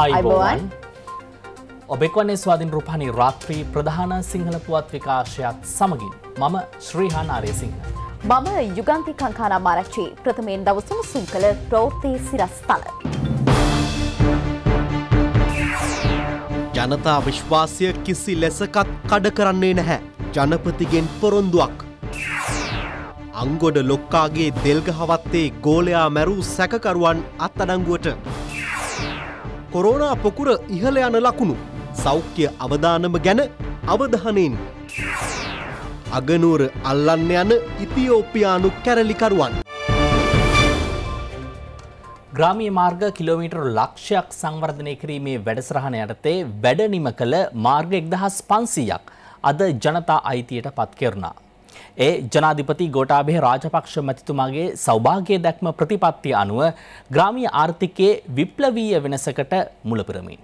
आइबोवन ओबेक्वने स्वादिन रूपानी रात्री प्रधान सिंहल पुවත් विकासयाත් සමගින් මම ශ්‍රීහාන් ආරේසිංහ මම යුගන්ති කංකානා මාරච්චි ප්‍රථමයෙන් දවසම සුන්කල ප්‍රවෘත්ති සිරස්තල ජනතා විශ්වාසය කිසි ලෙසකත් කඩ කරන්නේ නැහැ ජනපතිගෙන් පොරොන්දුවක් අංගොඩ ලොක්කාගේ දෙල්ගහවත්තේ ගෝලයා මැරූ සැකකරුවන් අත්අඩංගුවට කොරෝනා පොකුර ඉහළ යන ලකුණු සෞඛ්‍ය අවදානම ගැන අවධානයෙන් අගනුවර අල්ලන්න යන ඉතිියෝපියානු කැරලිකරුවන් ග්‍රාමීය මාර්ග කිලෝමීටර් ලක්ෂයක් සංවර්ධනය කිරීමේ වැඩසටහන යටතේ වැඩනිම කළ මාර්ග 1500ක් අද ජනතා අයිතියට පත් කෙරුණා. ඒ ජනාධිපති ගෝඨාභය රාජපක්ෂ මැතිතුමාගේ සෞභාග්‍ය දැක්ම ප්‍රතිපත්තිය අනුව ග්‍රාමීය ආර්ථිකයේ විප්ලවීය වෙනසකට මුල පුරමින්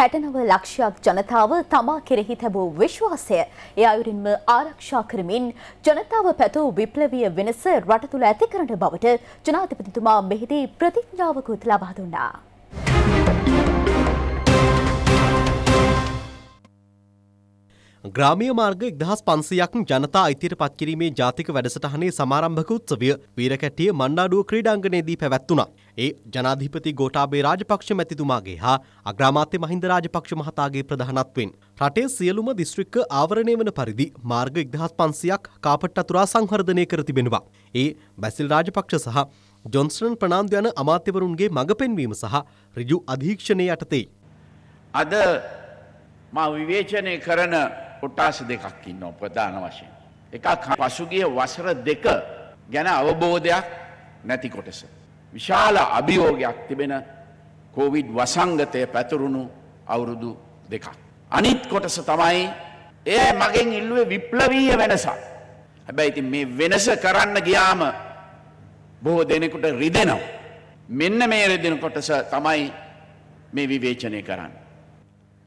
69 ලක්ෂයක් ජනතාව තමා කෙරෙහි තිබූ විශ්වාසය ඒ අයුරින්ම ආරක්ෂා කරමින් ජනතාව පැතූ විප්ලවීය වෙනස රට තුල ඇති කරන බවට ජනාධිපතිතුමා මෙහිදී ප්‍රතිඥාවකුත් ලබා දුන්නා. ග්‍රාමීය මාර්ග 1500ක් ජනතා අයිතියට පත් කිරීමේ ජාතික වැඩසටහනේ සමාරම්භක උත්සවය වීරකැටිය මණ්ඩාඩුව ක්‍රීඩාංගණයේදී පැවැත්වුණා. ඒ ජනාධිපති ගෝඨාභය රාජපක්ෂ මැතිතුමාගේ හා අග්‍රාමාත්‍ය මහින්ද රාජපක්ෂ මහතාගේ ප්‍රධානත්වයෙන් රටේ සියලුම දිස්ත්‍රික්ක ආවරණය වන පරිදි මාර්ග 1500ක් කාපට් අතුරා සංවර්ධනය කර තිබෙනවා. ඒ බැසිල් රාජපක්ෂ සහ ජොන්ස්ටන් ප්‍රනාන්දු යන අමාත්‍යවරුන්ගේ මඟ පෙන්වීම සහ ඍජු අධීක්ෂණය යටතේ අද මා විවේචනය කරන කොටස් දෙකක් ඉන්නවා ප්‍රධාන වශයෙන්. එකක් පසුගිය වසර දෙක ගැන අවබෝධයක් නැති කොටස. විශාල අභියෝගයක් තිබෙන කොවිඩ් වසංගතය පැතුරුණු අවුරුදු දෙකක්. අනිත් කොටස තමයි ඒ මගෙන් ඉල්ලුවේ විප්ලවීය වෙනසක්. හැබැයි ඉතින් මේ වෙනස කරන්න ගියාම බොහෝ දෙනෙකුට රිදෙනවා. මෙන්න මේ රිදෙන කොටස තමයි මේ විවේචනය කරන්නේ.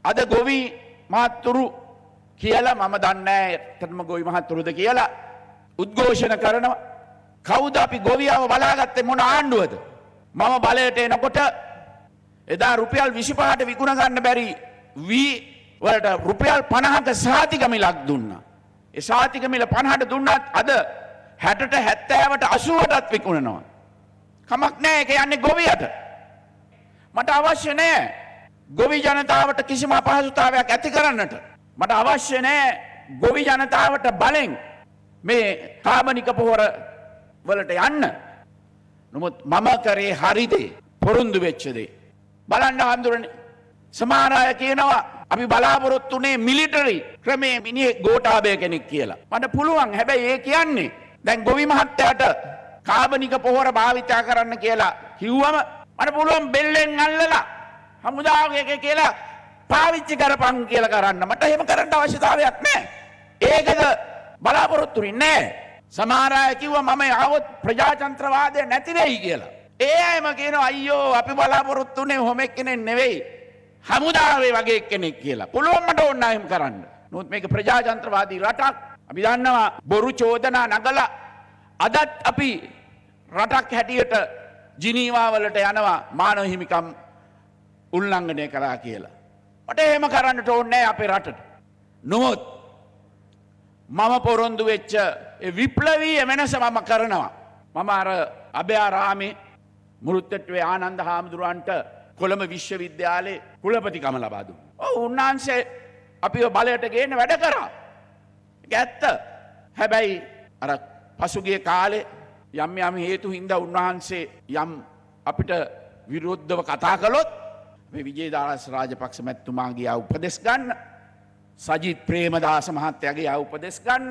අද ගොවි මහත්තුරු කියලා මම දන්නේ ඇත්තටම ගොවි මහත්තුරුද කියලා උද්ඝෝෂණ කරනවා. කවුද අපි ගොවියව බලාගත්තේ මොන ආණ්ඩුවද? මම බලයට එනකොට එදා රුපියල් 25ට විකුණ ගන්න බැරි වී වලට රුපියල් 50ක සාතික මිලක් දුන්නා. ඒ සාතික මිල 50ට දුන්නත් අද 60ට 70ට 80ටත් විකුණනවා. කමක් නැහැ ඒක යන්නේ ගොවියට. මට අවශ්‍ය නැහැ ගොවි ජනතාවට කිසිම අපහසුතාවයක් ඇති කරන්නට. මට අවශ්‍ය නැහැ ගොවි ජනතාවට බලෙන් මේ කාබනික පොහොර වලට යන්න. නමුත් මම කරේ හරි දේ, පොරොන්දු වෙච්ච දේ. බලන්න හඳුරන්නේ සමහර අය කියනවා අපි බලාපොරොත්තුනේ මිලිටරි ක්‍රමයේ මිනිහෙක් ගෝඨාභය කෙනෙක් කියලා. මට පුළුවන්, හැබැයි ඒ කියන්නේ දැන් ගොවි මහත්තයාට කාබනික පොහොර භාවිතා කරන්න කියලා කිව්වම මට පුළුවන් බෙල්ලෙන් අල්ලලා හමුදාවගේ කියලා පාවිච්චි කරපන් කියලා කරන්න. මට එහෙම කරන්න අවශ්‍යතාවයක් නැහැ. ඒකද බලාපොරොත්තු වෙන්නේ. සමහර අය කිව්වා මම ආවොත් ප්‍රජාතන්ත්‍රවාදය නැති වෙයි කියලා. ඒ අයම කියනවා අයියෝ අපි බලාපොරොත්තුනේ හොමෙක් කෙනෙක් නෙවෙයි, හමුදාවේ වගේ කෙනෙක් කියලා. පුළුවන් මට ඕන නම් කරන්න. නමුත් මේක ප්‍රජාතන්ත්‍රවාදී රටක්. අපි දන්නවා බොරු චෝදනා නගලා අදත් අපි රටක් හැටියට ජිනීවා වලට යනවා මානව හිමිකම් උල්ලංඝනය කළා කියලා. මට එහෙම කරන්නට ඕනේ අපේ රටට. නමුත් මම පොරොන්දු වෙච්ච ඒ විප්ලවීය වෙනස මම කරනවා. මම අර අභයාරාමේ මුරුත්තේ ආනන්ද හාමුදුරන්ට කොළඹ විශ්වවිද්‍යාලයේ කුලපතිකම ලබා දුන්නා. ඔව්, උන්වහන්සේ අපිව බලයට ගේන්න වැඩ කරා. ඒක ඇත්ත. හැබැයි අර පසුගිය කාලේ යම් හේතු හින්දා උන්වහන්සේ යම් අපිට විරුද්ධව කතා කළොත් මේ විජේදාස රාජපක්ෂ මැතිතුමාගේ උපදෙස් ගන්න, සජිත් ප්‍රේමදාස මහත්තයාගේ උපදෙස් ගන්න,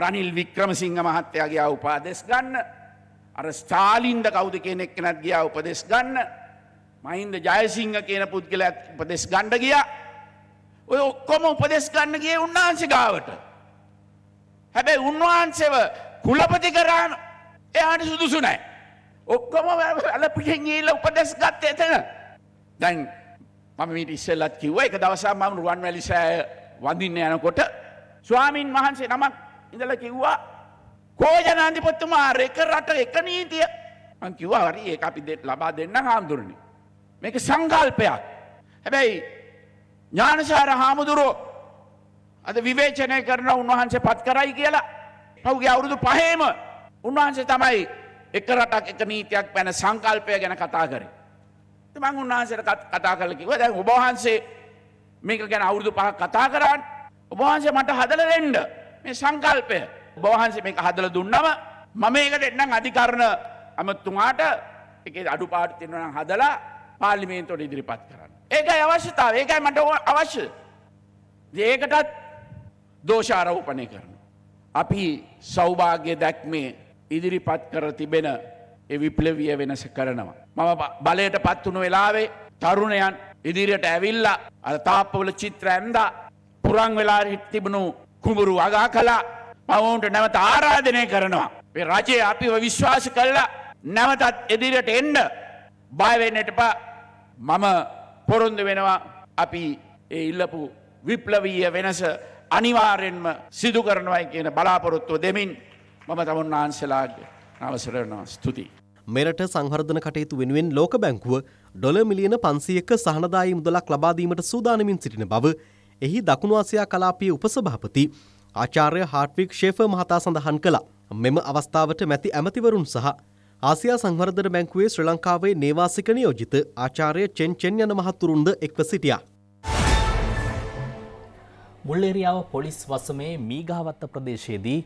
රනිල් වික්‍රමසිංහ මහත්තයාගේ උපදෙස් ගන්න, අර ස්ටාලින්ද කවුද කියන එක්කෙනත් ගියා උපදෙස් ගන්න, මහින්ද ජයසිංහ කියන පුද්ගලයාත් උපදෙස් ගන්න ගියා. ඔය ඔක්කොම උපදෙස් ගන්න ගියේ උන්වහන්සේ ගාවට. හැබැයි උන්වහන්සේව කුලපති කරාන එයාට සුදුසු නැහැ. ඔක්කොම අලපිටින් ගිහිල්ලා උපදෙස් ගත්තේ එතන. දැන් මම මීට ඉස්සෙල්ලත් කිව්වා, එක දවසක් මම රුවන්වැලි සෑය වඳින්න යනකොට ස්වාමින් වහන්සේ නමක් ඉඳලා කිව්වා කෝ ජනාධිපතිතුමා, එක රට එක නීතිය. මම කිව්වා හරි, ඒක අපි ලබා දෙන්න හාමුදුරනේ. මේක සංකල්පයක්. හැබැයි ඥානසාර හාමුදුරුව අද විවේචනය කරන උන්වහන්සේ පත් කරයි කියලා. පහුගිය අවුරුදු 5ෙම උන්වහන්සේ තමයි එක රටක් එක නීතියක් පැන සංකල්පය ගැන කතා කරේ. ඉතින් මම උන්වහන්සේට කතා කරලා කිව්වා දැන් ඔබ වහන්සේ මේක ගැන අවුරුදු 5ක් කතා කරාන්. ඔබ වහන්සේ මට හදලා දෙන්න මේ සංකල්පය. ඔබ වහන්සේ මේක හදලා දුන්නම මම මේක දෙන්නම් අධිකරණ අමතුමාට ඒකේ අඩුපාඩු තියෙනවා නම් හදලා පාර්ලිමේන්තුවට ඉදිරිපත් කරන්න. ඒකයි අවශ්‍යතාවය. ඒකයි මට අවශ්‍ය. ඒකටත් දෝෂාරෝපණය කරනවා. අපි සෞභාග්‍ය දැක්මේ ඉදිරිපත් කර තිබෙන ඒ විප්ලවීය වෙනස කරනවා. මම බලයටපත් වුණු වෙලාවේ තරුණයන් ඉදිරියට ඇවිල්ලා අර තාප්පවල චිත්‍ර ඇඳා පුරන් වෙලා තිබුණු කුඹුරු වගා කළා. පවුන්ට නැවත ආරාධනය කරනවා. මේ රජය අපිව විශ්වාස කළා. නැවතත් ඉදිරියට එන්න බය වෙන්න එපා. මම පොරොන්දු වෙනවා අපි ඒ ඉල්ලපු විප්ලවීය වෙනස අනිවාර්යෙන්ම සිදු කරනවායි කියන බලාපොරොත්තුව දෙමින් මම තමුන්නාන්සලාගේ අවසර වෙනවා. ස්තුතියි. මෙරට සංවර්ධන කටයුතු වෙනුවෙන් ලෝක බැංකුව $500ක සහනදායී මුදලක් ලබා දීමට සූදානමින් සිටින බව එහි දකුණු ආසියා කලාපයේ උපසභාපති ආචාර්ය හාර්ට්වික් ෂේෆර් මහතා සඳහන් කළා. මෙම අවස්ථාවට මැති ඇමතිවරුන් සහ ආසියා සංවර්ධන බැංකුවේ ශ්‍රී ලංකාවේ නේවාසික නියෝජිත ආචාර්ය චෙන් යන මහතුරුන්ද එක්ව සිටියා. මුල්ලේරියාව පොලිස් වසමේ මීගහවත්ත ප්‍රදේශයේදී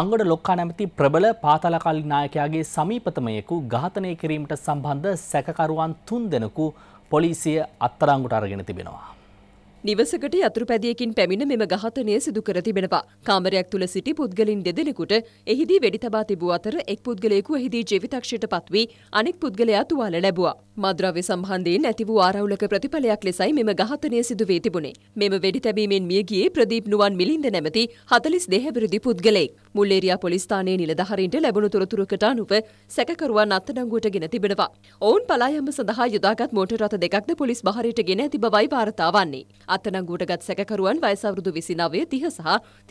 අංගොඩ ලොක්කා නැමැති ප්‍රබල පාතාලකාලී නායකයාගේ සමීපතමයෙකු ඝාතනය කිරීමට සම්බන්ධ සැකකරුවන් 3 දෙනෙකු පොලිසිය අත්අඩංගුවට අරගෙන තිබෙනවා. නිවසකට යතුරුපැදියකින් පැමිණ මෙම ඝාතනය සිදු කර තිබෙනවා. කාමරයක් තුල සිටි පුද්ගලින් 2 දෙනෙකුට එහිදී වෙඩි තබා තිබූ අතර එක් පුද්ගලයෙකු එහිදී ජීවිතක්ෂයට පත්වී අනෙක් පුද්ගලයා තුවාල ලැබුවා. මද්‍රව්‍ය සම්බන්ධයෙන් ඇති වූ ආරවුලක ප්‍රතිඵලයක් ලෙසයි මෙම ඝාතනය සිදු වී තිබුණේ. මෙම වෙඩි තැබීමෙන් මිය ගියේ ප්‍රදීප් නුවන් මිලින්ද නැමැති 42 හැවිරිදි පුද්ගලයෙක්. මුල්ලේරියා පොලිස් ස්ථානයේ නිලධාරීන්ට ලැබුණු තොරතුරකට අනුව සැකකරුවන් අත්අඩංගුවට ගෙන තිබෙනවා. ඔවුන් පලා යාම සඳහා යොදාගත් මෝටර රථ 2ක්ද පොලිස් බහරයට ගෙන ඇති බවයි වාර්තා වන්නේ. අත්අඩංගුවටගත් සැකකරුවන් වයස අවුරුදු 29,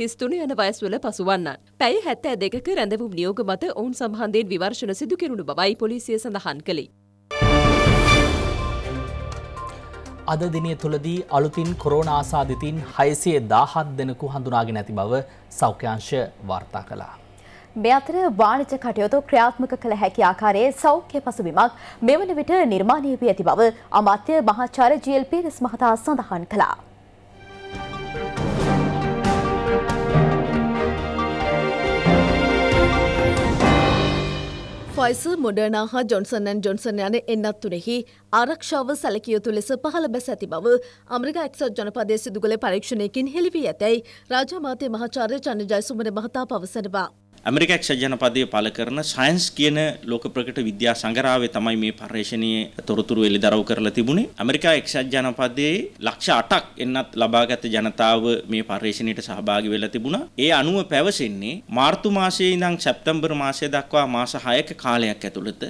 30 සහ 33 යන වයස්වල පසුවන්නන්. පැය 72ක රැඳවුම් නියෝග මත ඔවුන් සම්බන්ධයෙන් විවර්ෂණ සිදු කෙරුණු බවයි පොලිසිය සඳහන් කළේ. අද දිනය තුලදී අලුතින් කොරෝනා ආසාදිතින් 617 දෙනෙකු හඳුනාගෙන ඇති බව සෞඛ්‍යාංශය වාර්තා කළා. මේ අතර වාණිජ කටයුතු ක්‍රියාත්මක කළ හැකි ආකාරයේ සෞඛ්‍ය පසුබිමක් මෙවන විට නිර්මාණය වී ඇති බව අමාත්‍ය මහාචාර්ය ජී.එල්. පීරිස් මහතා සඳහන් කළා. ෆයිසර්, මොඩර්නා හා ජොන්සන් ඇන් ජොන්සන් යන එන්නත් තුනෙහි ආරක්ෂාව සැලකිය යුතු ලෙස පහළ බැස ඇති බව ඇමරිකා එක්සත් ජනපදයේ සිදු කළ පරීක්ෂණයකින් හෙළි වී ඇතැයි රාජ්‍ය අමාත්‍ය මහාචාර්ය චන්න ජයසුමන මහතා පවසනවා. ඇමරිකා එක්සත් ජනපදය පළ කරන සයන්ස් කියන ලෝක ප්‍රකට විද්‍යා සංගරාවේ තමයි මේ පර්යේෂණයේ තොරතුරු එළිදරව් කරලා තිබුණේ. ඇමරිකා එක්සත් ජනපදයේ ලක්ෂ 8ක් එන්නත් ලබාගත් ජනතාව මේ පර්යේෂණයට සහභාගී වෙලා තිබුණා. ඒ අනුව පැවසෙන්නේ මාර්තු මාසයේ ඉඳන් සැප්තැම්බර් මාසය දක්වා මාස 6ක කාලයක් ඇතුළත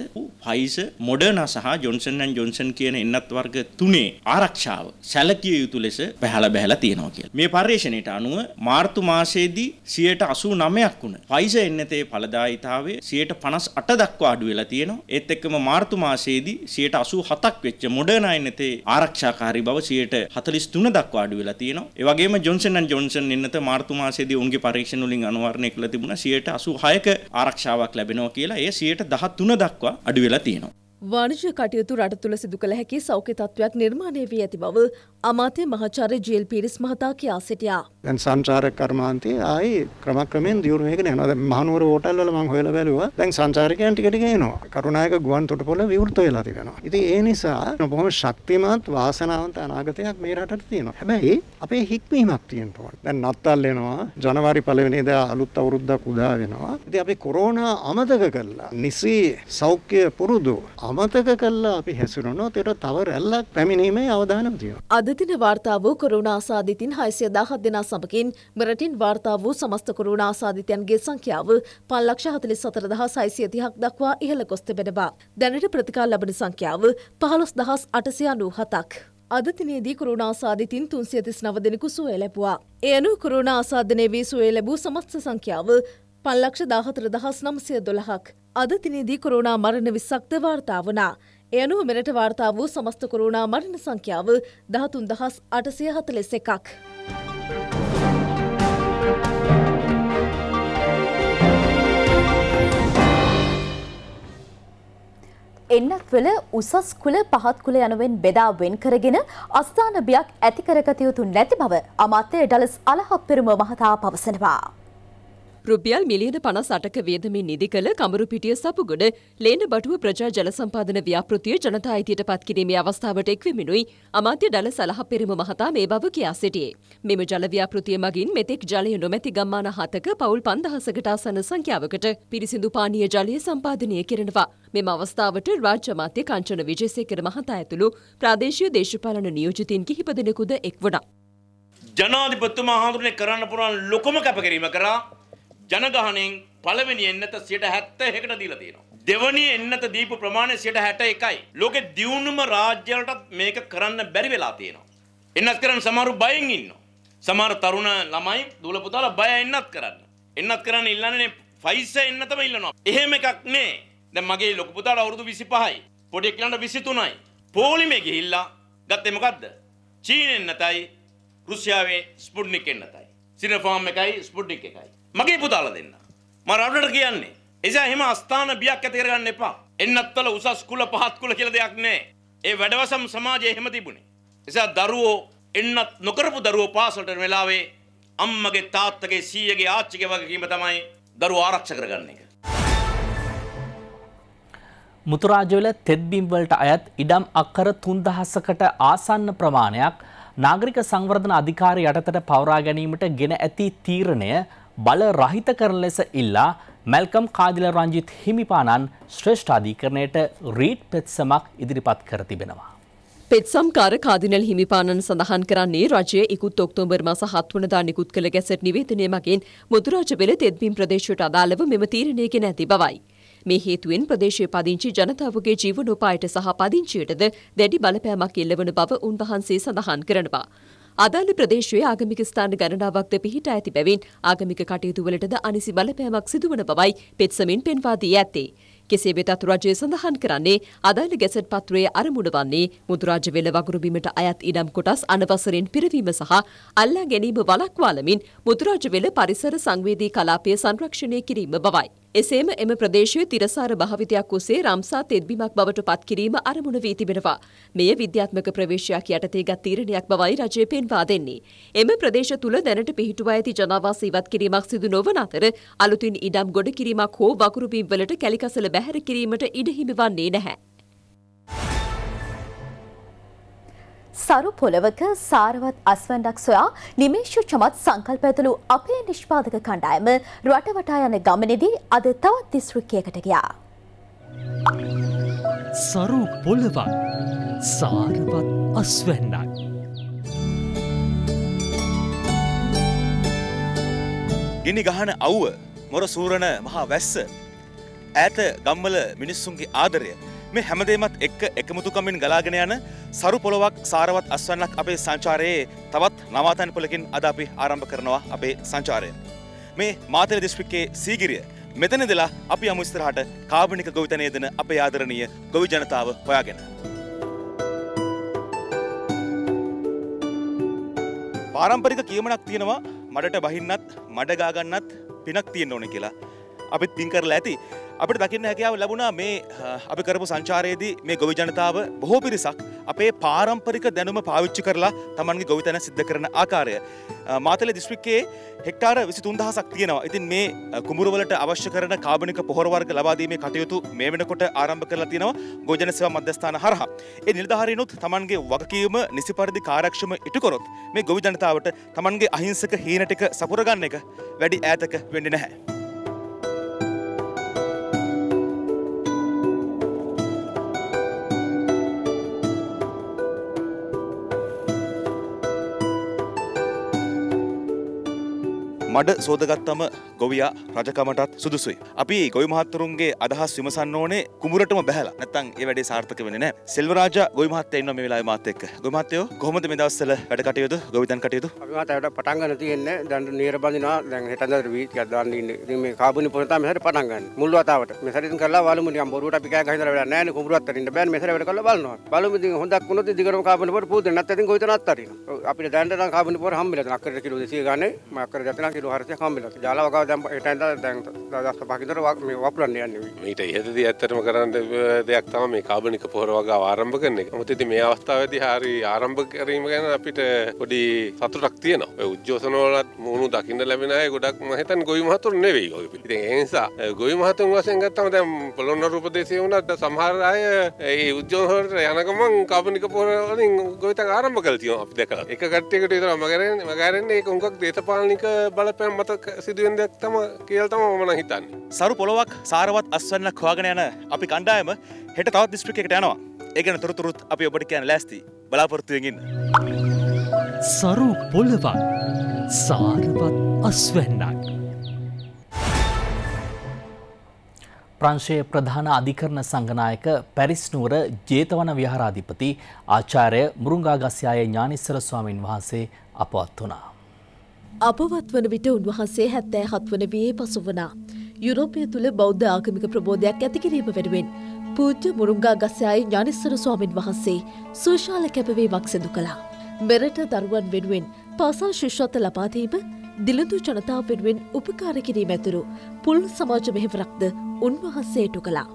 ෆයිසර්, මොඩර්නා සහ ජොන්සන් ඇන් ජොන්සන් කියන එන්නත් වර්ග 3 ආරක්ෂාව සැලකිය යුතු ලෙස බහලා තියෙනවා කියලා. මේ පර්යේෂණයට අනුව මාර්තු මාසයේදී 89%ක් වුණ ෆයිසර් එන්නතේ ඵලදායිතාවය 58% දක්වා අඩු වෙලා තියෙනවා. ඒත් එක්කම මාර්තු මාසයේදී 87%ක් වෙච්ච මොඩර්නා එන්නතේ ආරක්ෂාකාරී බව 43% දක්වා අඩු වෙලා තියෙනවා. ඒ වගේම ජොන්සන් ඇන් ජොන්සන් එන්නත මාර්තු මාසයේදී ඔවුන්ගේ පරීක්ෂණ වලින් අනුවර්ණය කළ තිබුණා 86%ක ආරක්ෂාවක් ලැබෙනවා කියලා. ඒ 13% දක්වා අඩු වෙලා තියෙනවා. වාණිජ කටයුතු රට තුල සිදු කළ හැකි සෞඛ්‍ය තත්ත්වයක් නිර්මාණය වී ඇති බව අමාත්‍ය මහාචාර්ය ජී.එල්. පීරිස් මහතා කියා සිටියා. දැන් සංචාරක කර්මාන්තයේ ආයේ ක්‍රමක්‍රමයෙන් දියුණු වෙගෙන යනවා. දැන් මහනුවර හෝටල් වල මම හොයලා බැලුවා. දැන් සංචාරකයන් ටික ටික එනවා. කරුණායක ගුවන් තොටුපොළ විවෘත වෙලා තිබෙනවා. ඉතින් ඒ නිසා බොහොම ශක්තිමත් වාසනාවන්ත අනාගතයක් මේ රටට තියෙනවා. හැබැයි අපේ හික්මීමක් තියෙනවා. දැන් නත්තල් එනවා. ජනවාරි 1 වෙනිදා අලුත් අවුරුද්දක් උදා වෙනවා. ඉතින් අපි කොරෝනා අමතක කරලා නිසි සෞඛ්‍ය පුරුදු අමතක කළා අපි හැසිරුණොත් ඒකට තව රැල්ලක් පැමිණීමේ අවධානම තියෙනවා. අද දින වාර්තා වූ කොරෝනා ආසාදිතින් 617 දෙනා සමගින් මෙරටින් වාර්තා වූ සමස්ත කොරෝනා ආසාදිතයන්ගේ සංඛ්‍යාව 544630ක් දක්වා ඉහළ ගොස් තිබෙනවා. දැනට ප්‍රතිකාර ලැබෙන සංඛ්‍යාව 15897ක්. අද දිනේදී කොරෝනා ආසාදිතින් 339 දෙනෙකු සුවය ලැබුවා. ඒ අනුව කොරෝනා ආසාදනයේ වී සුවය ලැබූ සමස්ත සංඛ්‍යාව 5,14,912ක්. අද දිනේදී කොරෝනා මරණ 20ක්ද වාර්තා වුණා. එයනු මෙරට වාර්තා වූ සමස්ත කොරෝනා මරණ සංඛ්‍යාව 13841ක්. එන්නත්වල උසස් කුල පහත් කුල යනුවෙන් බෙදා වෙන් කරගෙන අස්ථාන බියක් ඇති කරගත යුතු නැති බව අමාත්‍ය ඩලස් අලහප්පිරුම මහතා පවසනවා. රුපියල් මිලියන 58ක වේදමින් නිදිකල කමරුපිටිය සපුගොඩ ලේන බටුව ප්‍රජා ජල සම්පාදන ව්‍යාපෘතිය ජනතා අයිතියට පත් කිරීමේ අවස්ථාවට එක්වෙමිනුයි අමාත්‍ය ඩලස් අලහප්පිරුම මහතා මේ බව කියා සිටියේ. මෙම ජල ව්‍යාපෘතිය මගින් මෙතෙක් ජලය නොමැති ගම්මාන 7ක පවුල් 5000කට ආසන්න සංඛ්‍යාවකට පිරිසිදු පානීය ජලය සම්පාදනය කරනවා. මෙම අවස්ථාවට රාජ්‍ය අමාත්‍ය කාංචන විජේසේකර මහතා ඇතුළු ප්‍රාදේශීය දේශපාලන නියෝජිතින් කිහිප දෙනෙකුද එක් වුණා. ජනාධිපතිතුමා හඳුනේ කරන්න පුළුවන් ලොකම කැපකිරීම කරා ජනගහණයෙන් පළවෙනි එන්නත 71කට දීලා තියෙනවා. දෙවෙනි එන්නත දීපු ප්‍රමාණය 61යි. ලෝකේ දියුණුම රාජ්‍ය වලටත් මේක කරන්න බැරි වෙලා තියෙනවා. එන්නත් කරන්න සමහරු බයෙන් ඉන්නවා. සමහර තරුණ ළමයි දුවල පුතාලා බය එන්නත් කරන්න. එන්නත් කරන්න ඉල්ලන්නේ 5 එන්නතම ඉල්ලනවා. එහෙම එකක් නේ. දැන් මගේ ලොකු පුතාට අවුරුදු 25යි. පොඩි එකලන්ට 23යි. පොලිමේ ගිහිල්ලා ගත්තේ මොකද්ද? චීන එන්නතයි රුසියාවේ ස්පුට්නික් එන්නතයි. සිනෝෆාම් එකයි ස්පුට්නික් එකයි. මගේ පුතාලා දෙන්න මම රවුඩට කියන්නේ එසා එහෙම අස්ථාන බියක් ඇති කරගන්න එපා. එන්නත්වල උසස් කුල පහත් කුල කියලා දෙයක් නැහැ. ඒ වැඩවසම් සමාජයේ එහෙම තිබුණේ. එසා දරුවෝ එන්නත් නොකරපු දරුවෝ පාසලට වෙලාවේ අම්මගේ තාත්තගේ සීයගේ ආච්චිගේ වගකීම තමයි දරුවෝ ආරක්ෂා කරගන්න එක. මුතුරාජවල තෙත්බිම් වලට අයත් ඉඩම් අක්කර 3000කට ආසන්න ප්‍රමාණයක් නාගරික සංවර්ධන අධිකාරිය යටතට පවරා ගැනීමට ගෙන ඇති තීරණය බල රහිත කරන ලෙස ඉල්ලා මල්කම් කාදිල රංජිත් හිමිපාණන් ශ්‍රේෂ්ඨාධිකරණයට රීට් පෙත්සමක් ඉදිරිපත් කර තිබෙනවා. පෙත්සම්කාර කාදිනල් හිමිපාණන් සඳහන් කරන්නේ රජයේ ඉකුත් ඔක්තෝබර් මාස 7 වනදා නිකුත් කළ ගැසට් නිවේදනය මගින් මුතුරාජවැල තෙත්බිම් ප්‍රදේශයට අදාළව මෙම තීරණය ගෙන ඇති බවයි. මේ හේතුවෙන් ප්‍රදේශයේ පදිංචි ජනතාවගේ ජීවනෝපායට සහ පදිංචියටද දැඩි බලපෑමක් එල්ලවන බව උන්වහන්සේ සඳහන් කරනවා. අදාළ ප්‍රදේශයේ ආගමික ස්ථාන ගණනාවක්ද පිහිටා ඇති බැවින් ආගමික කටයුතු වලටද අනිසි බලපෑමක් සිදුවන බවයි පෙත්සමින් පෙන්වා දී ඇත්තේ. කෙසේ වෙතත් රජය සඳහන් කරන්නේ අදාළ ගැසට් පත්‍රයේ අරමුණ වන්නේ මුතුරාජවැල වගුරු බිමට අයත් ඉඩම් කොටස් අනවසරයෙන් පිරවීම සහ අල්ලා ගැනීම වළක්වාලමින් මුතුරාජවැල පරිසර සංවේදී කලාපය සංරක්ෂණය කිරීම බවයි. එසේම එම ප්‍රදේශයේ තිරසාර භාවිතයක් ඔස්සේ රාම්සා තෙත්බිමක් බවට පත් කිරීම අරමුණ වී තිබෙනවා. මෙය විද්‍යාත්මක ප්‍රවේශයක් යටතේගත් තීරණයක් බවයි රජය පෙන්වා දෙන්නේ. එම ප්‍රදේශ තුල දැනට පිහිටුවා ඇති ජනාවාස ඉවත් කිරීමක් සිදු නොවන අතර අලුතින් ඉඩම් ගොඩ කිරීමක් හෝ වගුරු බිම් වලට කැලිකසල බැහැර කිරීමට ඉඩ හිමි වන්නේ නැහැ. සරු පොළවක සාරවත් අස්වැන්නක් සොයා නිමේෂ චමත් සංකල්ප ඇතුළු අපේ නිෂ්පාදක කණ්ඩායම රට වටා යන ගමනේදී අද තවත් දිස්ත්‍රික්කයකට ගියා. සරු පොළවක් සාරවත් අස්වැන්නක්. ගිනි ගහන අවුව, මොර සූරන මහා වැස්ස, ඈත ගම්වල මිනිස්සුන්ගේ ආදරය මේ හැමදේමත් එක්ක එකමුතුකමින් ගලාගෙන යන සරු පොළොවක් සාරවත් අස්වැන්නක් අපේ සංචාරයේ තවත් නවාතැන් පොලකින් අද අපි ආරම්භ කරනවා අපේ සංචාරය. මේ මාතල දිස්ත්‍රික්කයේ සීගිරිය මෙතනදලා අපි යමු ඉස්සරහට කාබනික ගොවිතැනේ දෙන අපේ ආදරණීය ගොවි ජනතාව හොයාගෙන. පාරම්පරික කියමනක් තියෙනවා මඩට බහින්නත් මඩ ගා ගන්නත් පිනක් තියෙන්න ඕනේ කියලා. අපිත් පින් කරලා ඇති. අපිට දකින්න හැකියාව ලැබුණා මේ අපි කරපු සංචාරයේදී මේ ගොවි ජනතාව බොහෝ පිරිසක් අපේ පාරම්පරික දැනුම පාවිච්චි කරලා තමන්ගේ ගොවිතැන සිද්ධ කරන ආකාරය. මාතලේ දිස්ත්‍රික්කයේ හෙක්ටාර 23000ක් තියෙනවා. ඉතින් මේ කුඹුරවලට අවශ්‍ය කරන කාබනික පොහොර වර්ග ලබා දීමේ කටයුතු මේ වෙනකොට ආරම්භ කරලා තියෙනවා ගොවිජන සේවා මධ්‍යස්ථාන හරහා. ඒ නිලධාරීනුත් තමන්ගේ වගකීම නිසි පරිදි කාර්යක්ෂම ඉටු කරොත් මේ ගොවි ජනතාවට තමන්ගේ අහිංසක හීන ටික සපුර ගන්න එක වැඩි ඈතක වෙන්නේ නැහැ. මඩ සෝදගත්තම ගොවියා රජකමටත් සුදුසුයි. අපි ගොවි මහත්තුරුන්ගේ අදහස් විමසන්න ඕනේ කුඹරටම බැහැලා. නැත්තම් ඒ වැඩේ සාර්ථක වෙන්නේ නැහැ. සෙල්වරාජා ගොවි මහත්තයා ඉන්නවා මේ වෙලාවේ මාත් එක්ක. ගොවි මහත්තයෝ කොහොමද මේ දවස්වල වැඩ කටයුතු? ගොවිතැන් කටයුතු? අපි මහත්තයාට පටන් ගන්න තියෙන්නේ දැන් නීර බඳිනවා. දැන් හෙට අද වීතියක් දාන්න ඉන්නේ. ඉතින් මේ කාබුනි පොන තමයි හැර පටන් ගන්න. මුල් වතාවට. මේ සැරින් කරලා බලමු නිකන් බොරුවට අපි කෑ ගහලා වැඩක් නැහැ නේ. කුඹරවත් අරින්න බෑනේ. මේ සැරේ වැඩ කරලා බලනවා. බලමු ඉතින් හොඳක් වුණොත් දිගටම කාබුනි පොර පුදු නැත්නම් ඉතින් ගොවිතැන අත්හරිනවා. අපිට දැන් නම් කාබුනි පොර හම්බෙලා දැන් අක්කරට කිලෝ 200 ගානේ මක්කර ජතනා කිලෝ 400ක් හම්බෙලා. जाला වගාව දැන් හෙටෙන් දැන් 10-15ක් විතර මේ වපුරන්න යන්නේ. මේට ඉහතදී ඇත්තටම කරන්න දෙයක් තමයි මේ කාබනික පොහොර වගාව ආරම්භ කරන එක. මොකද ඉතින් මේ අවස්ථාවේදී හරි ආරම්භ කිරීම ගැන අපිට පොඩි සතුටක් තියෙනවා. ඔය උද්ඝෝෂණ වලත් මොහුණු දකින්න ලැබෙන අය ගොඩක් මම හිතන්නේ ගොවි මහතුරු නෙවෙයි. ඉතින් ඒ නිසා ගොවි මහතුන් වශයෙන් ගත්තම දැන් පොළොන්නරුව ප්‍රදේශයේ වුණත් සමහර අය ඒ උද්ඝෝෂණ වලට යන ගමන් කාබනික පොහොර වලින් ගොවිතැන් ආරම්භ කළා තියෙනවා අපි දැකලා. එක කට්ටියකට විතර මගරන්නේ ඒක උංගක් දේශපාලනික බලපෑම් මත සිදුවෙන දෙයක් තමයි කියලා තමයි මම නම් හිතන්නේ. සරු පොලොවක් සාරවත් අස්වැන්නක් හොයාගෙන යන අපි කණ්ඩායම හෙට තවත් දිස්ත්‍රික්කයකට යනවා. ඒ ගැන තොරතුරුත් අපි ඔබට කියන්න ලෑස්ති. බලාපොරොත්තුෙන් ඉන්න. සරු පොලොවක් සාරවත් අස්වැන්නක්. ප්‍රංශයේ ප්‍රධාන අධිකරණ සංගනායක පැරිස් නුවර ජේතවන විහාරාධිපති ආචාර්ය මුරුංගාගස්යාය ඥානිස්සර ස්වාමීන් වහන්සේ අපවත් වුණා. අපවත් වන විට උන්වහන්සේ 77 වන වියේ පසු වුණා. යුරෝපය තුල බෞද්ධ ආගමික ප්‍රබෝධයක් ඇති කිරීම වෙනුවෙන් පූජ්‍ය මුරුංගාගස්යාය ඥානිස්සර ස්වාමීන් වහන්සේ සුශාල කැපවීමක් සිදු කළා. මෙරට දරුවන් වෙනුවෙන් පාසල් ශිෂ්‍යත්ව ලබා දීම දිලඳු ජනතාව වෙනුවෙන් උපකාර කිරීම ඇතුළු පුල් සමාජ මෙහෙවරක්ද උන්වහන්සේට කළා.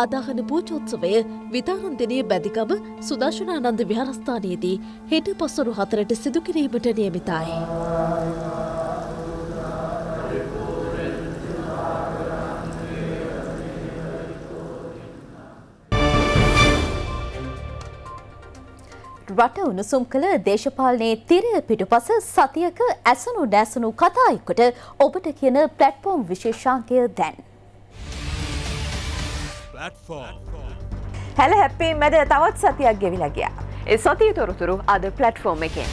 ආදාහන පූජෝත්සවය විතාරම් දිනේ බැදිගම සුදර්ශනානන්ද විහාරස්ථානයේදී හෙට පසුරු 4ට සිදු කිරීමට නියමිතයි. රට උණුසුම් කළ දේශපාලනයේ තිරය පිටුපස සතියක ඇසුණු නැසුණු කතා එකට ඔබට කියන ප්ලැට්ෆෝම් විශේෂාංකය දැන්. හැල හැප්පී මැද තවත් සතියක් ගෙවිලා ගියා. ඒ සතිය තොරතුරු අද ප්ලැට්ෆෝම් එකෙන්.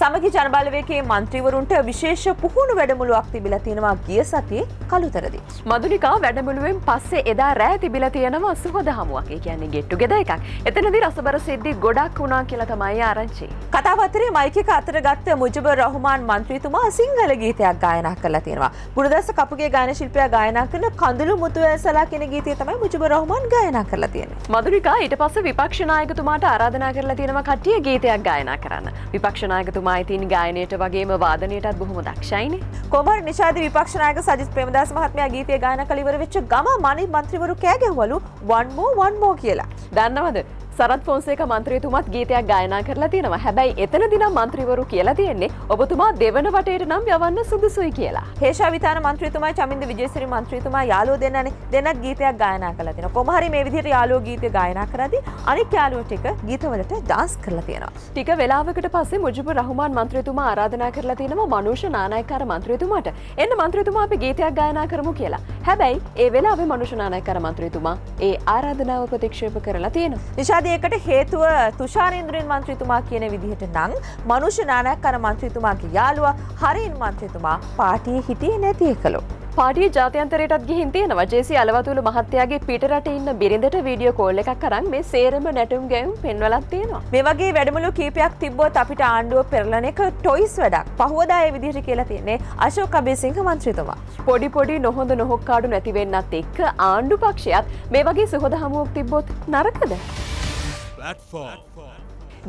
සමගි ජනබලවේගයේ මන්ත්‍රීවරුන්ට විශේෂ පුහුණු වැඩමුළුවක් තිබිලා තියෙනවා ගිය සතියේ කලුතරදී. මදුනිකා වැඩමුළුවෙන් පස්සේ එදා රැය තිබිලා තියෙනවා සුහද හමුවක්. ඒ කියන්නේ get together එකක්. එතනදී රසබර සිද්ධි ගොඩක් වුණා කියලා තමයි ආරංචි. කතාව අතරේ මයික් එක අතට ගත්ත මුජිබුර් රහ්මාන් මන්ත්‍රීතුමා සිංහල ගීතයක් ගායනා කරලා තියෙනවා. ගුණදාස කපුගේ ගායන ශිල්පියා ගායනා කරන කඳුළු මුතුවැසලා කියන ගීතය තමයි මුජිබුර් රහ්මාන් ගායනා කරලා තියෙන්නේ. මදුනිකා ඊට පස්සේ විපක්ෂ නායකතුමාට ආරාධනා කරලා තියෙනවා කට්ටිය ගීතයක් ගායනා කරන්න. විපක්ෂ නායකතුමා මයිතින් ගායනයට වගේම වාදනයටත් බොහොම දක්ෂයිනේ. කොමර් නිෂාද විපක්ෂ නායක සජිත් ප්‍රේමදාස මහත්මයා ගීතය ගායනා කළ ඉවර වෙච්ච ගම මනිත් മന്ത്രിවරු කෑ ගැහුවලු one more one more කියලා. දන්නවද? සරත් පොන්සේක മന്ത്രിතුමාත් ගීතයක් ගායනා කරලා තියෙනවා. හැබැයි එතනදී නම් മന്ത്രിවරු කියලා තියෙන්නේ ඔබතුමා දෙවන වටේට නම් යවන්න සුදුසුයි කියලා. හේෂා විතාන മന്ത്രിතුමා චමින්ද විජේසිරි മന്ത്രിතුමා යාළුවෝ දෙන්නනේ දෙන්නත් ගීතයක් ගායනා කරලා තියෙනවා. කොහොම හරි මේ විදිහට යාළුවෝ ගීතය ගායනා කරද්දී අනික් යාළුවෝ ටික ගීතවලට ඩාන්ස් කරලා තියෙනවා. ටික වෙලාවකට පස්සේ මුජිබුර් රහ්මාන් മന്ത്രിතුමා ආරාධනා කරලා තියෙනවා මනුෂ නානායක්කාර മന്ത്രിතුමාට එන්න മന്ത്രിතුමා අපි ගීතයක් ගායනා කරමු කියලා. හැබැයි ඒ වෙලාවේ මනුෂ නානායක්කාර മന്ത്രിතුමා ඒ ආරාධනාව ප්‍රතික්ෂේප කරලා තියෙනවා. නිෂාද ඒකට හේතුව තුෂාරින්ද්‍රන් മന്ത്രിතුමා කියන විදිහට නම් මනුෂ නානායක්කාර മന്ത്രിතුමාගේ යාළුවා හරින් മന്ത്രിතුමා පාටියේ හිටියේ නැති එකලෝ. පාටිය ජාත්‍යන්තරයටත් ගිහින් තියෙනවා. ජේසී අලවතුළු මහත්තයාගේ පිටරට ඉන්න බිරිඳට වීඩියෝ කෝල් එකක් අරන් මේ සේරම නැටුම් ගැයුම් පෙන්වලා තියෙනවා. මේ වගේ වැඩමුළු කීපයක් තිබ්බොත් අපිට ආණ්ඩුව පෙරලන එක ටොයිස් වැඩක්. පහවදා ඒ විදිහට කියලා තියෙන්නේ අශෝක් අබේසිංහ മന്ത്രിතුමා. පොඩි පොඩි නොහොඳ නොහොක්කාඩු නැති වෙන්නත් එක්ක ආණ්ඩු පක්ෂයත් මේ වගේ සුහද හමුවක් තිබ්බොත් නරකද?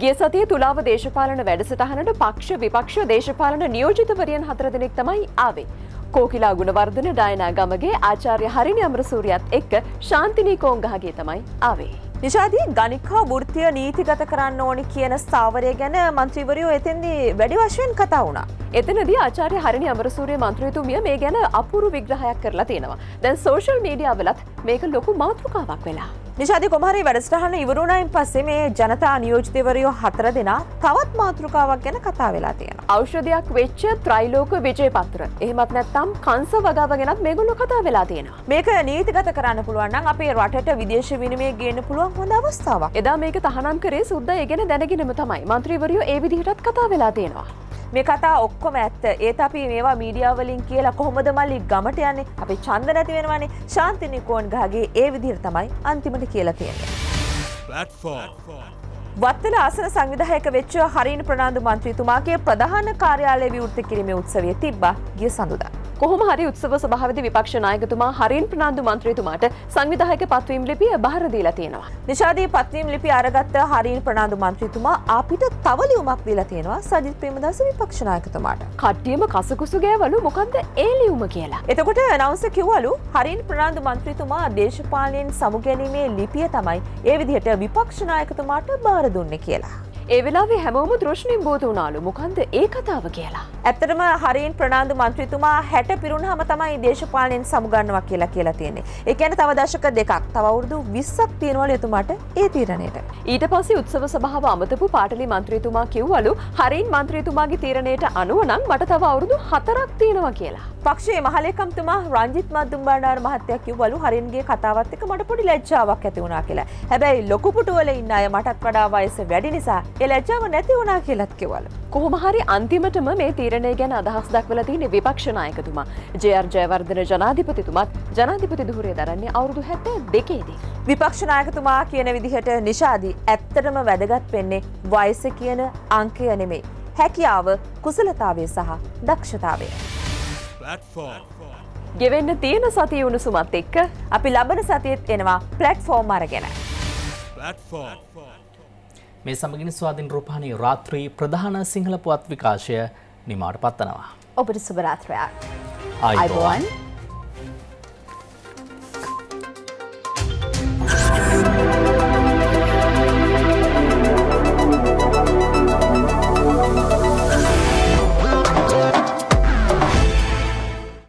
ගිය සතියේ තුලාව දේශපාලන වැඩසටහනට පක්ෂ විපක්ෂ දේශපාලන නියෝජිතවරියන් 4 දෙනෙක් තමයි ආවේ. කෝකිලා ගුණවර්ධන ඩයනා ගමගේ ආචාර්ය හරිනි අමරසූරියත් එක්ක ශාන්තිනී කෝංගහගේ තමයි ආවේ. නිෂාදී ගණිකා වෘත්තිය නීතිගත කරන්න ඕනි කියන ස්ථාවරය ගැන മന്ത്രിවරයෝ එතෙන්දී වැඩි වශයෙන් කතා වුණා. එතනදී ආචාර්ය හරිනි අමරසූරිය മന്ത്രിතුමිය මේ ගැන අපූර්ව විග්‍රහයක් කරලා තියෙනවා. දැන් සෝෂල් මීඩියා වලත් මේක ලොකු මාතෘකාවක් වෙලා. නිෂාදී කොහොමහරි වැඩසටහන ඉවර වුණායින් පස්සේ මේ ජනතා නියෝජිතවරයෝ 4 දෙනා තවත් මාතෘකාවක් ගැන කතා වෙලා තියෙනවා. ඖෂධයක් වෙච්ච ත්‍රිලෝක විජේපත්‍ර. එහෙමත් නැත්නම් කංශ වගාව ගැනත් මේගොල්ලෝ කතා වෙලා තියෙනවා. මේක නීතිගත කරන්න පුළුවන් නම් අපේ රටට විදේශ විනිමය ගේන්න පුළුවන් හොඳ අවස්ථාවක්. එදා මේක තහනම් කරේ සුද්දා ඒ ගැන දැනගෙනම තමයි. മന്ത്രിවරයෝ ඒ විදිහටත් කතා වෙලා තියෙනවා. මේ කතා ඔක්කොම ඇත්ත. ඒත් අපි මේවා මීඩියා වලින් කියලා කොහොමද මල්ලි ගමට යන්නේ? අපි ඡන්ද නැති වෙනවනේ. ශාන්ති නිකෝන් ගහගේ ඒ විදිහට තමයි අන්තිමට කියලා කියන්නේ. Platform. वत्तल आसन संविधायक वेच्च हरीन प्रणांदु मंत्रीतुमा के प्रधान कार्यालय विवृत्ति किरीमे उत्सवे तिब्बा गिय संदुदा कोहोम हरि उत्सव सभावेदी विपक्ष नायकतुमा हरीन प्रणांदु मंत्रीतुमाट संविधायक पत्वीम लिपिय बहार दीला තියෙනවා निशादी पत्वीम लिपिय අරගත්ත हरीन प्रणांदु मंत्रीतुमा අපිට තව ලියුමක් දීලා තියෙනවා සජිත් ප්‍රේමදාස විපක්ෂ नायकतुमाට කට්ටියම කසකුසු ගෑවලු මොකද්ද ඒ ලියුම කියලා එතකොට අනවුන්සර් කිව්වලු हरीन प्रणांदु मंत्रीतुमा දේශපාලනයෙන් සමුගැනීමේ ලිපිය තමයි ඒ විදිහට විපක්ෂ नायकतुमाට දුන්නේ කියලා. ඒ වෙලාවේ හැමෝම දෘෂ්ණින් බෝධ වුණාලු. මොකන්ද ඒ කතාව කියලා. ඇත්තටම හරින් ප්‍රනාන්දු മന്ത്രിතුමා 60 පිරුණාම තමයි දේශපාලනයෙන් සමුගන්නවා කියලා තියෙන්නේ. ඒ කියන්නේ තව දශක දෙකක්, තව අවුරුදු 20ක් තියෙනවලු එතුමාට ඒ තීරණයට. ඊට පස්සේ උත්සව සභාව අමතපු පාටලි മന്ത്രിතුමා කිව්වලු හරින් മന്ത്രിතුමාගේ තීරණයට අනුව නම් මට තව අවුරුදු 4ක් තියෙනවා කියලා. පක්ෂයේ මහලේකම්තුමා රංජිත් මද්දුම්බණ්ඩාර මහත්තයා කිව්වලු හරින්ගේ කතාවත් එක්ක මට පොඩි ලැජ්ජාවක් ඇති වුණා කියලා. හැබැයි ලොකු පුටුවල ඉන්න අය මටත් වඩා වයස වැඩි නිසා ඒ ලැජ්ජාව නැති වුණා කියලාත් කිව්වලු. කොහොම හරි අන්තිමටම මේ තීරණය ගැන අදහස් දක්වලා තියෙන විපක්ෂ නායකතුමා ජේ.ආර්. ජයවර්ධන ජනාධිපතිතුමාත් ජනාධිපති ධුරය දරන්නේ අවුරුදු 72 දී. විපක්ෂ නායකතුමා කියන විදිහට නිෂාදි ඇත්තටම වැදගත් වෙන්නේ වයස කියන අංකය නෙමෙයි. හැකියාව, කුසලතාවය සහ දක්ෂතාවය. ගෙවෙන්න තියෙන සතිය උණුසුමත් එක්ක අපි ලබන සතියෙත් එනවා platform අරගෙන. මේ සමගින් ස්වාධීන රූපවාහිනී රාත්‍රී ප්‍රධාන සිංහල පුවත් විකාශය නිමාවට පත්වනවා. ඔබට සුබ රාත්‍රියක්. ආයුබෝවන්.